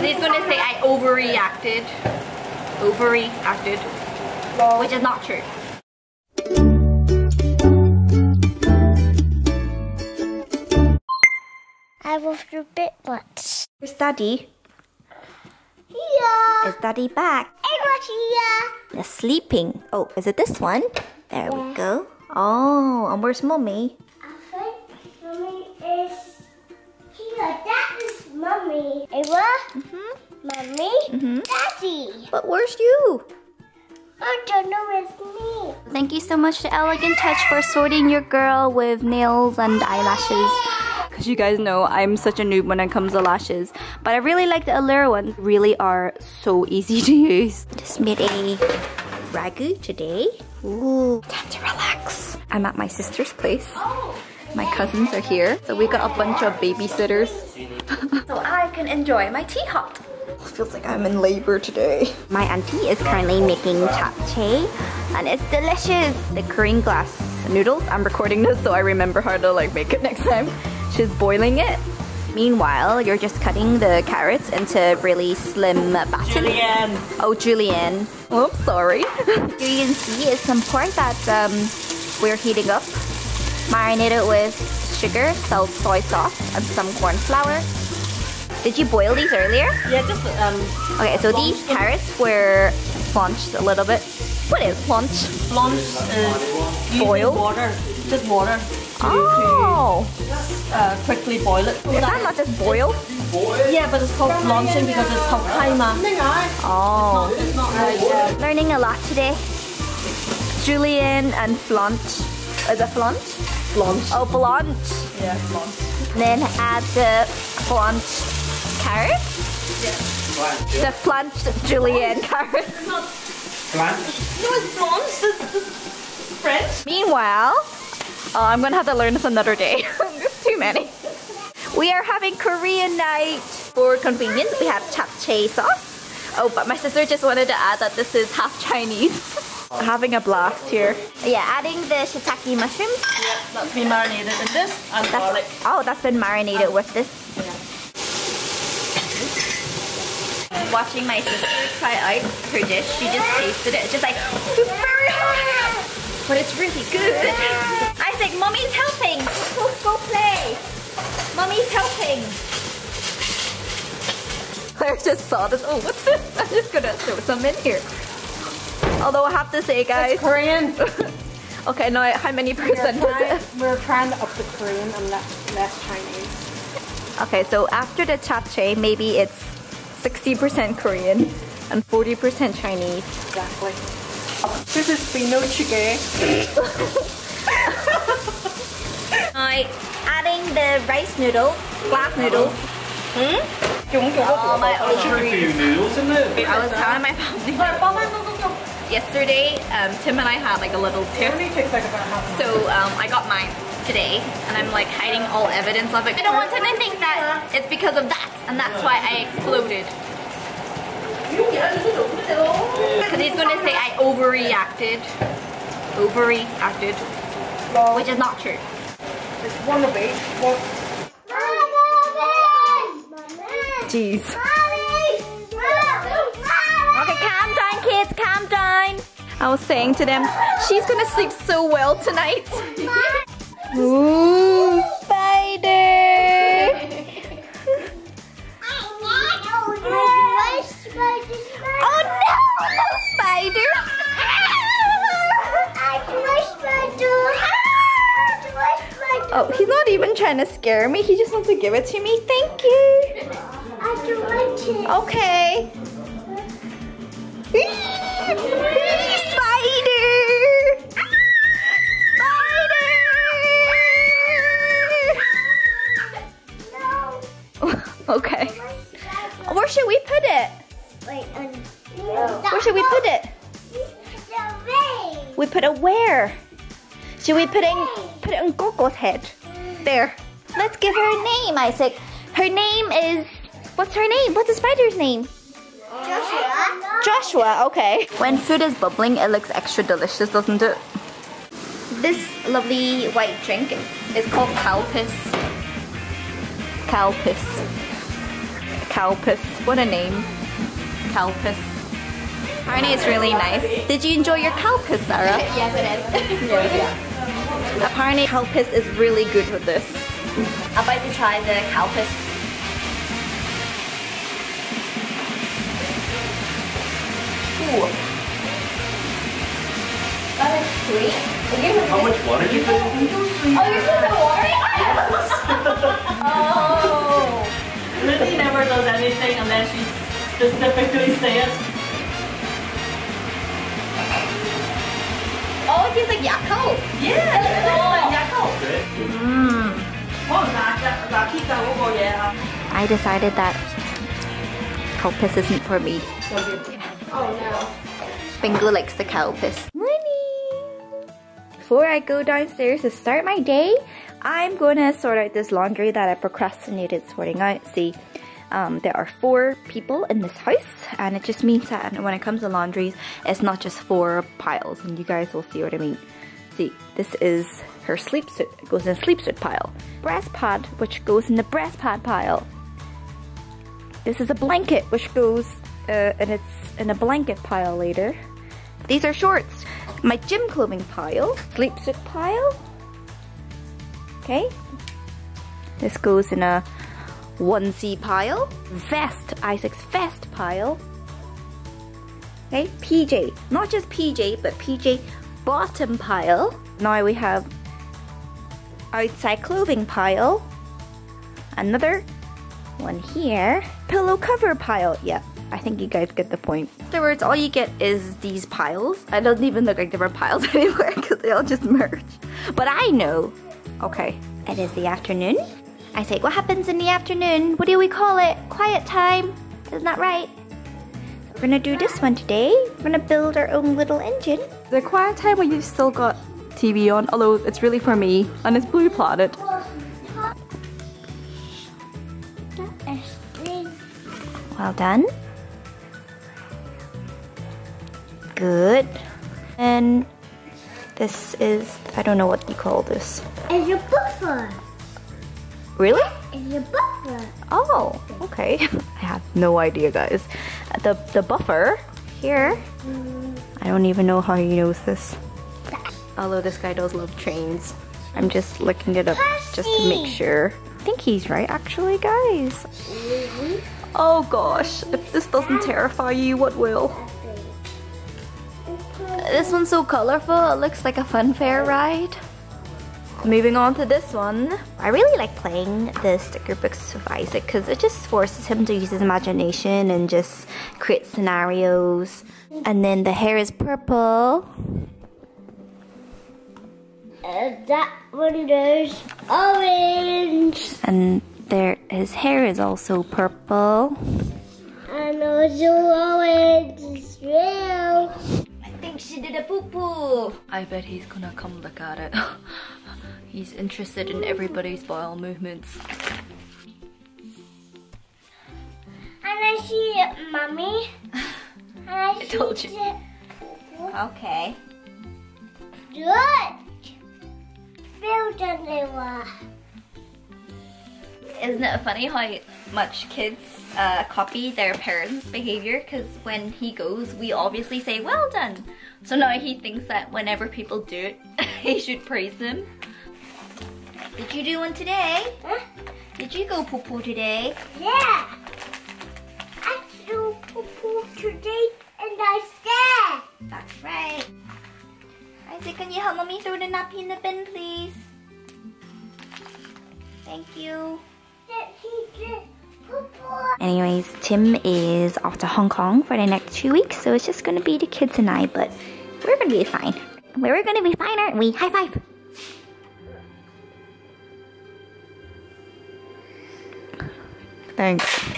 because he's gonna say I overreacted. Overreacted, which is not true. I was a bit much. Where's Daddy? Here. Is Daddy back? It was here. They're sleeping. Oh, is it this one? There we go. Oh, and where's Mummy? I think Mummy is here. That is Mummy. Ava? Mm-hmm. Mummy? Mm-hmm. Daddy? But where's you? I don't know, it's me. Thank you so much to Elegant Touch for sorting your girl with nails and eyelashes. Because you guys know I'm such a noob when it comes to lashes. But I really like the Allure ones. Really are so easy to use. Just made a ragu today. Ooh, time to relax. I'm at my sister's place. My cousins are here. So we got a bunch of babysitters. So I can enjoy my tea hot. Feels like I'm in labor today. My auntie is currently making japchae and it's delicious. The Korean glass noodles. I'm recording this so I remember how to like make it next time. She's boiling it. Meanwhile, you're just cutting the carrots into really slim batches. Julianne! Oh, Julianne. Oops, sorry. Here you can see is some pork that we're heating up. Marinate it with sugar, salt, soy sauce, and some corn flour. Did you boil these earlier? Yeah, just okay, so these carrots were blanched a little bit. What is blanched? Blanched is boiled water, just water. Oh! To quickly boil it. Is that not just boiled? Yeah, but it's called blanching because it's called kaima. Oh. It's not learning a lot today. Julianne and flanche. Is it flanche? Blanche. Oh, blanche. Yeah, blanche. Then add the blanche. Carrots? Yeah. The blanched Julianne carrots. It's not blanched? No, it's blanched. It's French. Meanwhile, I'm gonna have to learn this another day. There's too many. We are having Korean night. For convenience, we have japchae sauce. Oh, but my sister just wanted to add that this is half Chinese. Having a blast here. Yeah, adding the shiitake mushrooms. Yeah, that's been marinated in this and garlic. Oh, that's been marinated with this. Watching my sister try out her dish, she just tasted it, just like, but it's really good. Isaac, Mommy's helping. Go play. Mommy's helping. Claire just saw this. Oh, what's this? I'm just gonna throw some in here. Although I have to say, guys, it's Korean. Okay, now how many percent is it? We're trying to up the Korean and less Chinese. Okay, so after the japchae, maybe it's 60% Korean and 40% Chinese. Exactly. This is Pino Chige. Alright, adding the rice noodles, glass noodles. Hmm? Oh, my ovaries. I was telling my family. Yesterday, Tim and I had like a little tip. So I got mine today and I'm like hiding all evidence of it. I don't want him to think that it's because of that and that's why I exploded. Because he's gonna say I overreacted. Overreacted, which is not true. There's one of each. Jeez. Okay, calm down kids, calm down. I was saying to them, she's gonna sleep so well tonight. Ooh, spider! Oh no, no spider! Oh, he's not even trying to scare me. He just wants to give it to me. Thank you. Okay. Okay. Where should we put it? Wait, where should we put it? We put it where? Should we put it on Gogo's head? There. Let's give her a name, Isaac. Her name is... What's her name? What's the spider's name? Joshua. Joshua, okay. When food is bubbling, it looks extra delicious, doesn't it? This lovely white drink is called Calpis. Calpis. What a name. Calpis. Arnie is really nice. Did you enjoy your Calpis, Sarah? Yes, it is. Yeah. Apparently Calpis is really good with this. I'd like to try the Calpis. Ooh. That is sweet. How much water did you put? Oh, you put the water? Oh. Lizzie never does anything unless she specifically says it. Oh, it tastes like Yakult. Yeah, it tastes like Yakult. I decided that Calpis isn't for me. Oh no. Bingo likes the Calpis. Morning! Before I go downstairs to start my day, I'm gonna sort out this laundry that I procrastinated sorting out. See, there are 4 people in this house, and it just means that when it comes to laundries, it's not just 4 piles, and you guys will see what I mean. See, this is her sleep suit. It goes in a sleep suit pile. Breast pad, which goes in the breast pad pile. This is a blanket, which goes and it's in a blanket pile later. These are shorts. My gym clothing pile, sleep suit pile. Okay, this goes in a onesie pile. Vest, Isaac's vest pile. Okay, PJ, not just PJ, but PJ bottom pile. Now we have outside clothing pile. Another one here. Pillow cover pile, yeah. I think you guys get the point. Afterwards, all you get is these piles. It doesn't even look like there were piles anywhere because they all just merge. But I know. Okay, it is the afternoon. I say, what happens in the afternoon? What do we call it? Quiet time. Isn't that right? We're gonna do this one today. We're gonna build our own little engine. The quiet time when you've still got TV on, although it's really for me, and it's Blue Planet. Well done. Good. And this is, I don't know what you call this. It's your buffer. Really? It's your buffer. Oh, okay. I have no idea, guys. The buffer here. I don't even know how he knows this. Although this guy does love trains. I'm just looking it up just to make sure. I think he's right, actually, guys. Oh gosh, if this doesn't terrify you, what will? This one's so colorful, it looks like a fun fair ride. Moving on to this one. I really like playing the sticker books with Isaac because it just forces him to use his imagination and just create scenarios. And then the hair is purple. That window's orange. And there, his hair is also purple. And also orange, it's real. She did a poo-poo. I bet he's gonna come look at it. He's interested in everybody's bowel movements. And I see it, Mummy. And I told you. It. Okay. Good. Isn't it funny how much kids copy their parents' behavior? Because when he goes, we obviously say, well done. So now he thinks that whenever people do it, he should praise them. Did you do one today? Huh? Did you go poo-poo today? Yeah. I do poo-poo today and I said. That's right. Isaac, can you help Mommy throw the nappy in the bin, please? Thank you. Anyways, Tim is off to Hong Kong for the next 2 weeks, so it's just gonna be the kids and I, but we're gonna be fine. We're gonna be fine, aren't we? High five! Thanks.